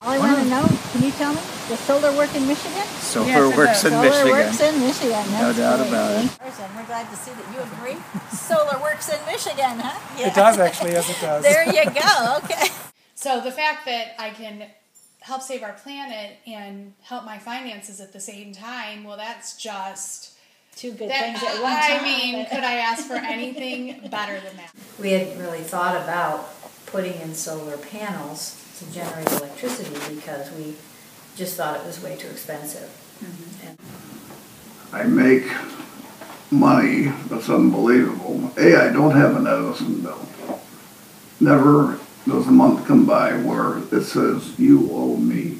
All I want to know, can you tell me, does solar work in Michigan? Solar works in Michigan. That's no doubt about it. We're glad to see that you agree. Solar works in Michigan, huh? Yeah. It does, actually, yes it does. There you go, okay. So the fact that I can help save our planet and help my finances at the same time, well, that's just... two good things at one time. I mean, could I ask for anything better than that? We had really thought about putting in solar panels to generate electricity because we just thought it was way too expensive. Mm-hmm. I make money that's unbelievable. I don't have an Edison bill. Never does a month come by where it says, you owe me.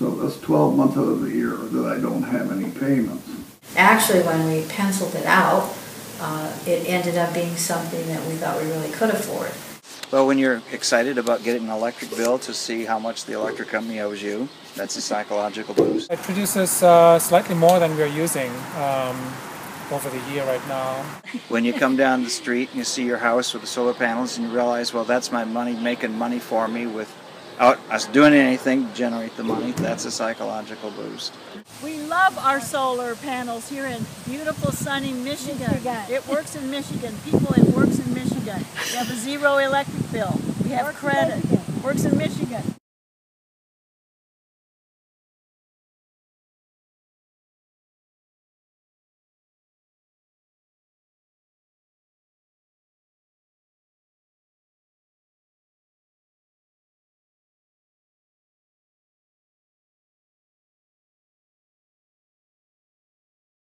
So that's 12 months out of the year that I don't have any payments. Actually, when we penciled it out, it ended up being something that we thought we really could afford. Well, when you're excited about getting an electric bill to see how much the electric company owes you, that's a psychological boost. It produces slightly more than we're using over the year right now. When you come down the street and you see your house with the solar panels and you realize, well, that's my money making money for me without us doing anything to generate the money, that's a psychological boost. We love our solar panels here in beautiful, sunny Michigan. It works in Michigan. People, it works in Michigan. We have a zero electric bill. We have credit. Works in Michigan.